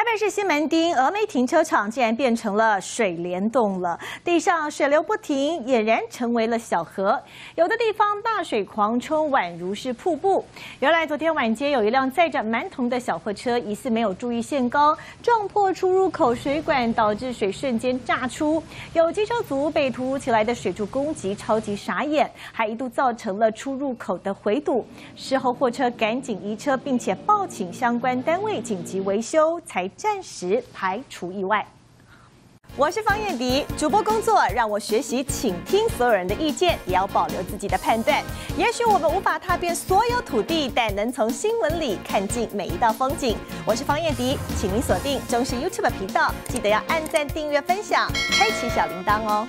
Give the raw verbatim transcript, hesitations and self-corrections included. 台北市西门町峨眉停车场竟然变成了水帘洞了，地上水流不停，俨然成为了小河。有的地方大水狂冲，宛如是瀑布。原来昨天晚间有一辆载着馒头的小货车，疑似没有注意限高，撞破出入口水管，导致水瞬间炸出。有机车族被突如其来的水柱攻击，超级傻眼，还一度造成了出入口的回堵。事后货车赶紧移车，并且报请相关单位紧急维修，才。 来暂时排除意外。我是方艳迪，主播工作让我学习倾听所有人的意见，也要保留自己的判断。也许我们无法踏遍所有土地，但能从新闻里看尽每一道风景。我是方艳迪，请您锁定中视 YouTube 频道，记得要按赞、订阅、分享，开启小铃铛哦。